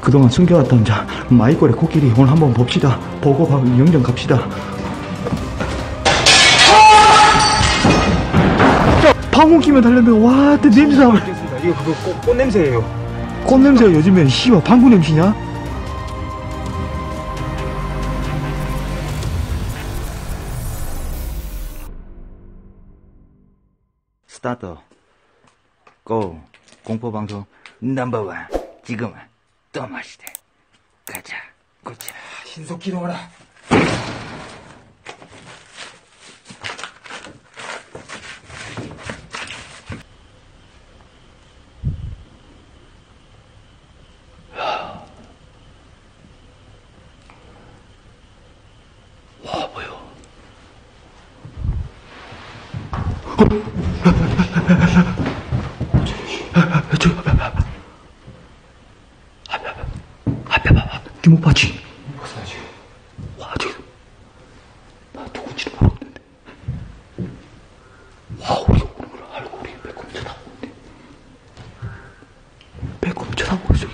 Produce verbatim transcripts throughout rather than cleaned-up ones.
그동안 숨겨왔던 자 마이콜의 코끼리 오늘 한번 봅시다. 보고 영정 갑시다. 방귀뀌면 달려면 와, 내 냄새. 이거 그거 꽃, 꽃 냄새예요. 꽃 냄새가 요즘에 씨와 방구 냄새냐? 스타트. 고. 공포방송 넘버원. 지금은 또마시대. 가자. 고치라. 신속히 넘어라. 앞에 봐봐. 니 못 봤지? 못 봤어 지금. 와, 저기 나 누군지도 모르겠는데. 와, 우리 오는 걸 알고 우리 빼꼼히 쳐다보는데. 빼꼼히 쳐다보고 있어.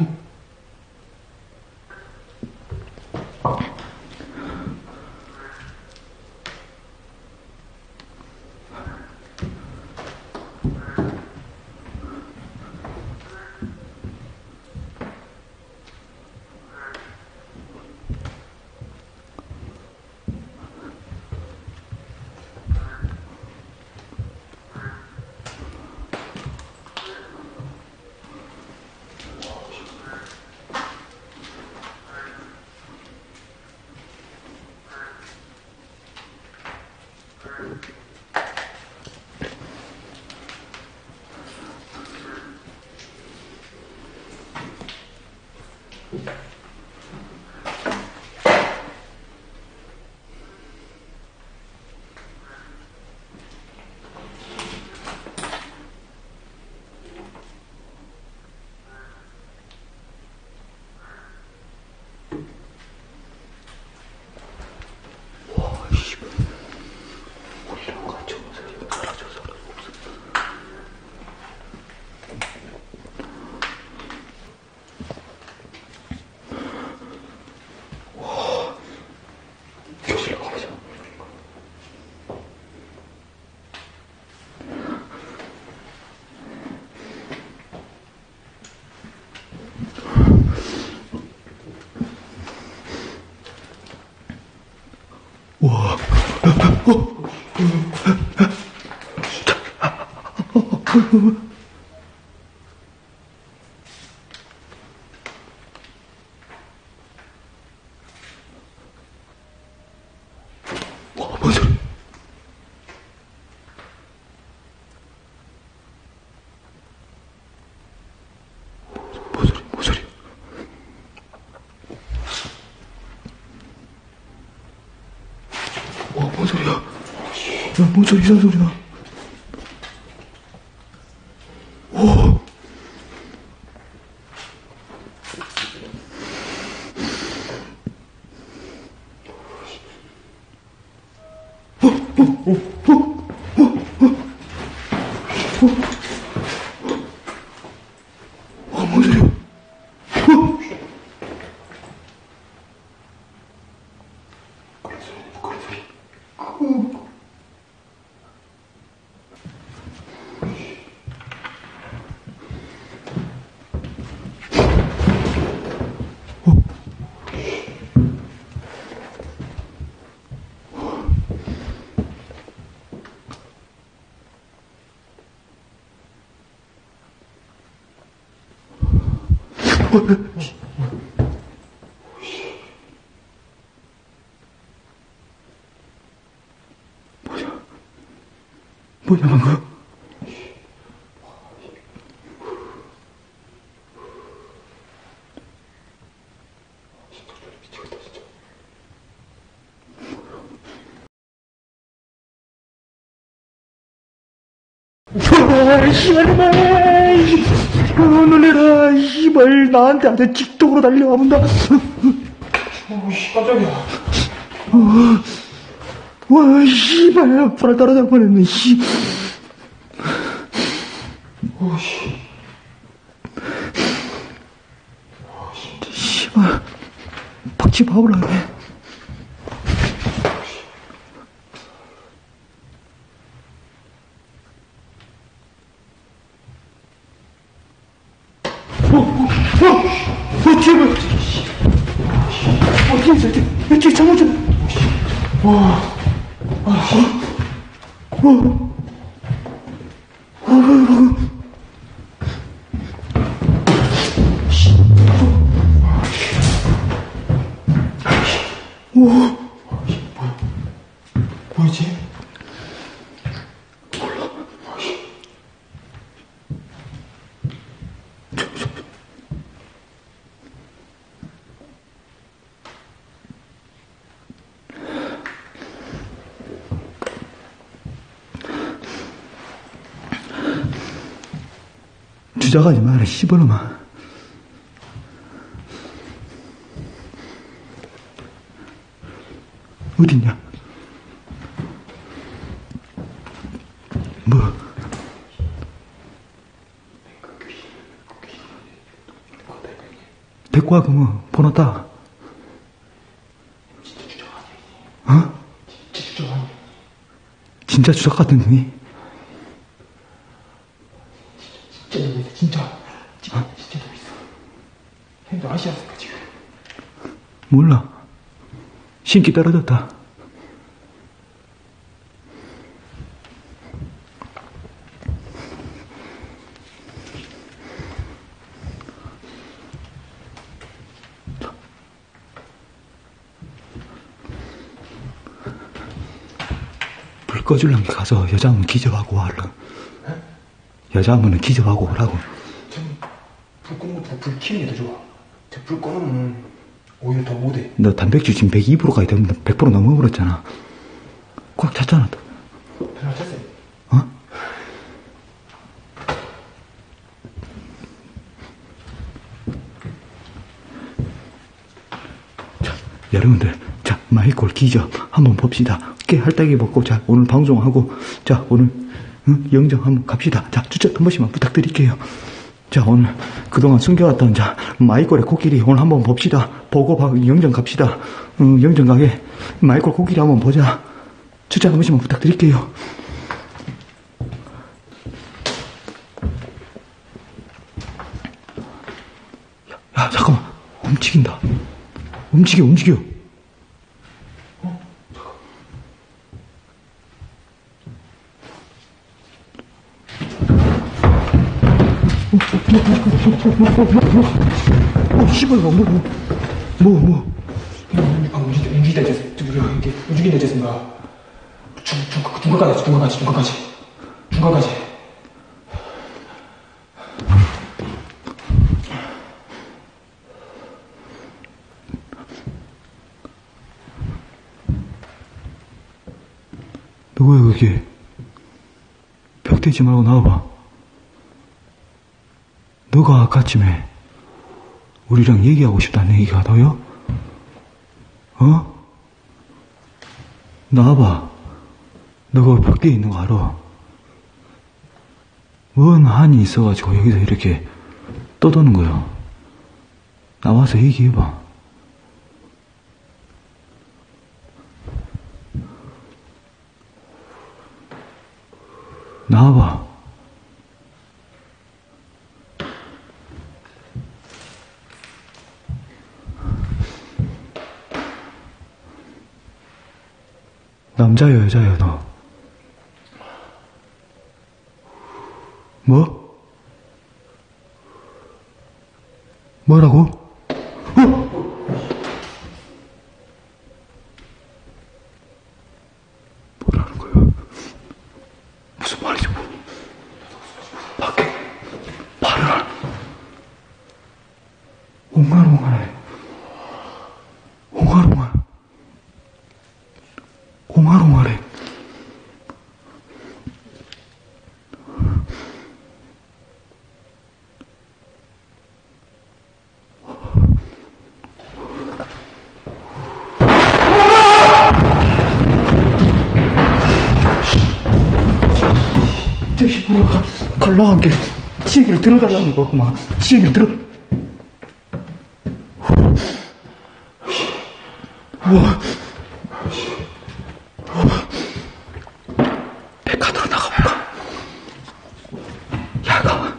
응. 와, 어, 와, 맞아. 뭔 소리야? 야, 뭔 소리, 이상한 소리 나. 오! 어, 어, 어, 어, 어, 어, 어, 어, 뭔 소리야? 뭐야? 뭐냐, 방금? 와, 시발마, 놀래라, 시발. 나한테 아주 직통으로 달려와 본다. 어, 깜짝이야. 와, 시발, 불알 따라잡고 했네, 씨. 오씨. 오씨. 씨발. 박쥐 밥을 안 해. 어, 어, 어, 어, 제발. 어, 뒤에 있어, 뒤에. 야, 뒤에 잠깐 좀. 와, 아, 어, 어, 어, 어. 오, 뭐야? 뭐지? 몰라. 주작하지 마라, 씨발놈아. 어딨냐? 뭐? 데리고 와, 그럼, 보냈다. 진짜 주작 아니야? 어? 진짜 주작 아니야? 진짜 주작 같은 놈이? 진짜 놈이 진짜. 진짜 놈이 있어. 형도 아시았을까, 지금? 몰라. 신기 떨어졌다. 불 꺼주려면 가서 여자문 기접하고 와라. 네? 여자문은 기접하고 오라고. 불 끄는 것보다 불 켜는 게 더 좋아. 불 꺼놓으면 오히려 더 못해. 너 단백질 지금 백이 퍼센트까지 되면 백 퍼센트 넘어버렸잖아. 꽉 찼잖아. 별로 찼어요. 어? 자, 여러분들, 자, 마이콜 기적 한번 봅시다. 깨 할딱이 먹고, 자, 오늘 방송하고, 자, 오늘 응? 영정 한번 갑시다. 자, 추천 한 번씩만 부탁드릴게요. 자, 오늘 그동안 숨겨왔던 자 마이콜의 코끼리 오늘 한번 봅시다. 보고 봐, 영정 갑시다. 음, 영정 가게 마이콜 코끼리 한번 보자. 추천 한 번씩만 부탁드릴게요. 야, 야 잠깐만, 움직인다. 움직여, 움직여. 어? 어, 씨발, 뭐, 뭐, 뭐, 뭐. 아, 움직인다, 이제. 움직인다, 이제 생각. 중, 중, 중간까지, 중간까지, 중간까지. 중간까지. 누구야, 그게? 벽 대지 말고 나와봐. 너가 아까쯤에 우리랑 얘기하고 싶다는 얘기가 너요? 어? 나와봐. 너가 밖에 있는 거 알아? 뭔 한이 있어가지고 여기서 이렇게 떠도는 거야. 나와서 얘기해봐. 나와봐. 남자여, 여자여, 너? 뭐? 뭐라고? 어? 뭐라는 거야? 무슨 말이지, 뭐? 밖에, 발을, 옹알옹알해. 옹알옹알. 옹알옹알해. 택시 보러 갈라 한 게. 시계를 들어가려는 거구만. 시계를 들어. 우와. 백화도로 나가볼까? 야가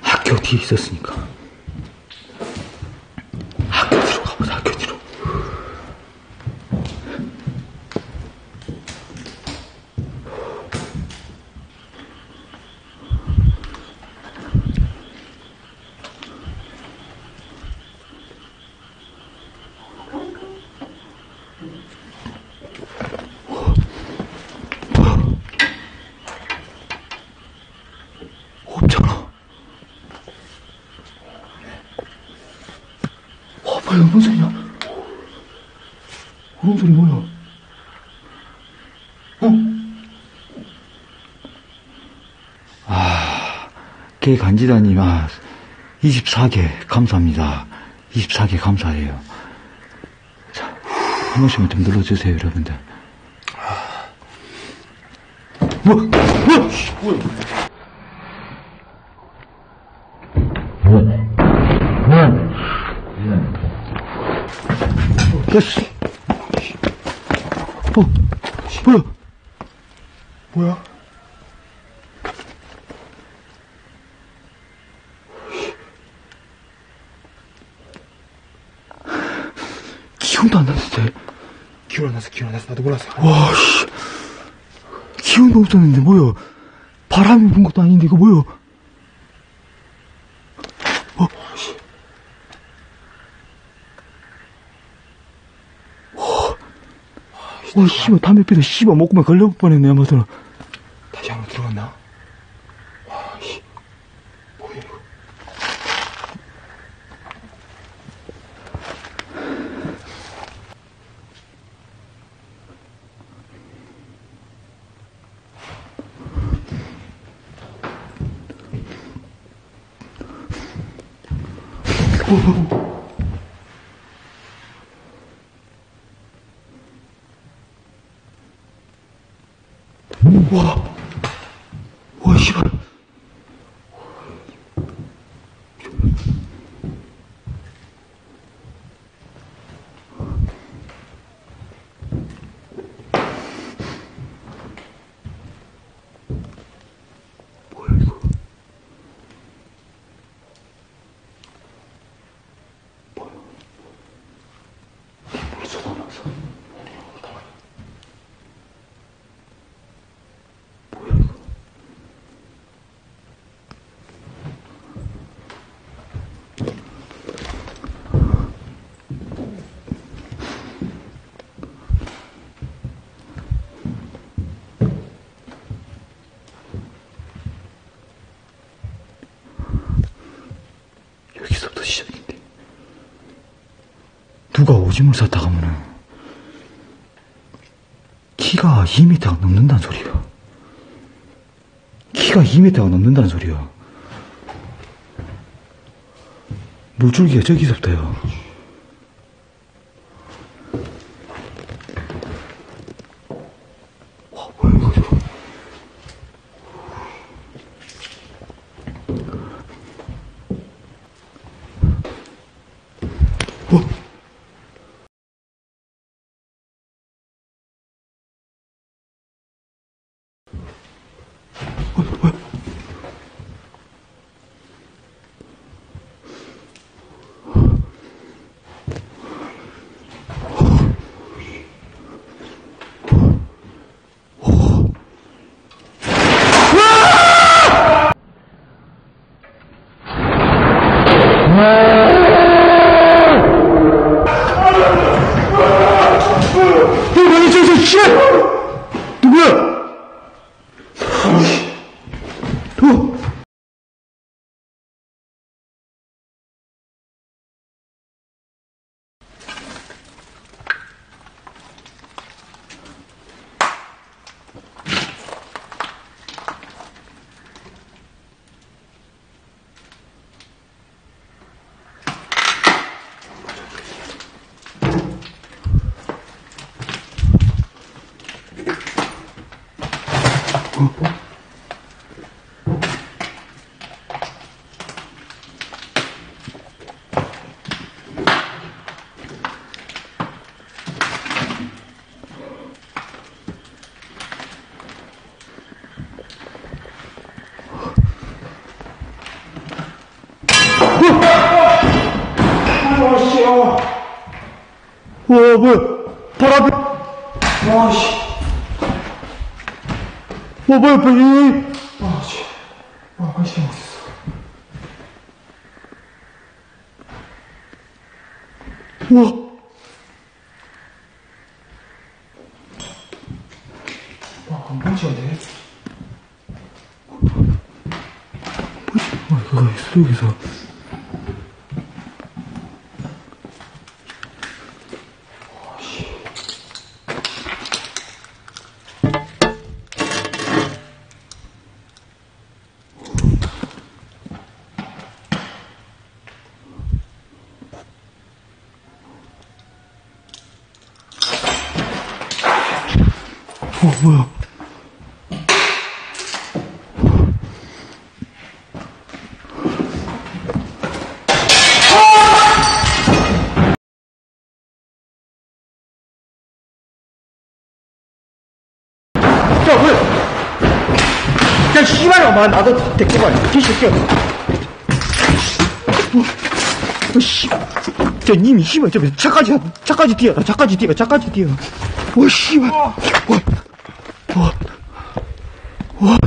학교 뒤에 있었으니까 학교 뒤로 가보자. 학교 뒤로. 아, 이거 무슨 소리야? 그런 소리 뭐야? 어? 아, 개 간지다님, 아, 이십사 개 감사합니다. 이십사 개 감사해요. 자, 한 번씩만 좀 눌러주세요, 여러분들. 뭐, 뭐, 뭐야? 어, 뭐야? 뭐야? 기운도 안 났는데? 기운 안 났어, 기운 안 났어. 나도 몰랐어. 와, 씨. 기운도 없었는데, 뭐야? 바람이 분 것도 아닌데, 이거 뭐야? 와, 씨발, 담배 피다, 씨발, 목구멍 걸려볼 뻔했네, 아마도. 다시 한번 들어갔나? 와, 씨. 뭐야, 이거. 오, 오, 오. 와, 와, 씨발. 뭐야, 이거. 뭐야. 물 쏟아나서. 시작인데. 누가 오줌을 쌌다 가면은 키가 이 미터가 넘는다는 소리야. 키가 이 미터가 넘는다는 소리야. 물줄기가 저기서부터요. 와, 뭐야 이거 저거. 어? 뭐야 뭐야 바람이 와씨 와 뭐야 빨리 와씨 와 관심이 없었어 우와 와 안 보이시네 와 뭐가 있어 여기서 어, 뭐야? 야, 뭐야? 야, 씨발이야, 나도 데리고 가야 돼. 이 새끼야. 어, 씨. 야, 님이 씨발, 저 차까지, 차까지 뛰어. 차까지 뛰어. 차까지 뛰어. 어, 씨발. 어. 와, 와,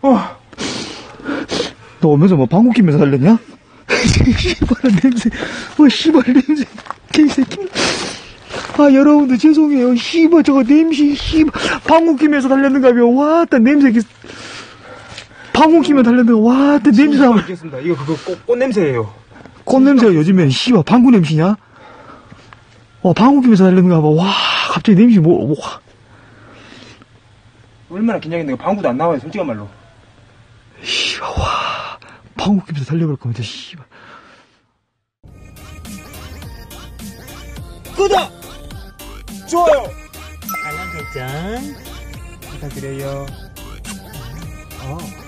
와, 너 오면서 뭐 방귀 뀌면서 살려냐? 씨발한 냄새, 와 씨발 냄새, 개새끼. 아 여러분들 죄송해요. 씨발 저거 냄새, 씨발 방귀 뀌면서 달렸는가며. 와따 냄새, 방귀 뀌면 달렸는가. 와따 냄새. 알겠습니다. 이거 그거 꽃, 꽃 냄새예요. 꽃 냄새가 요즘에 씨발 방구 냄새냐? 와, 방귀뀌면서 달렸는가 봐. 와, 갑자기 냄새 뭐, 뭐. 얼마나 긴장했는가. 방구도 안 나와요, 솔직한 말로. 씨발, 와. 방귀뀌면서 달려볼 거면 진짜, 씨발. 구독! 좋아요! 알람 설정 부탁드려요. 어.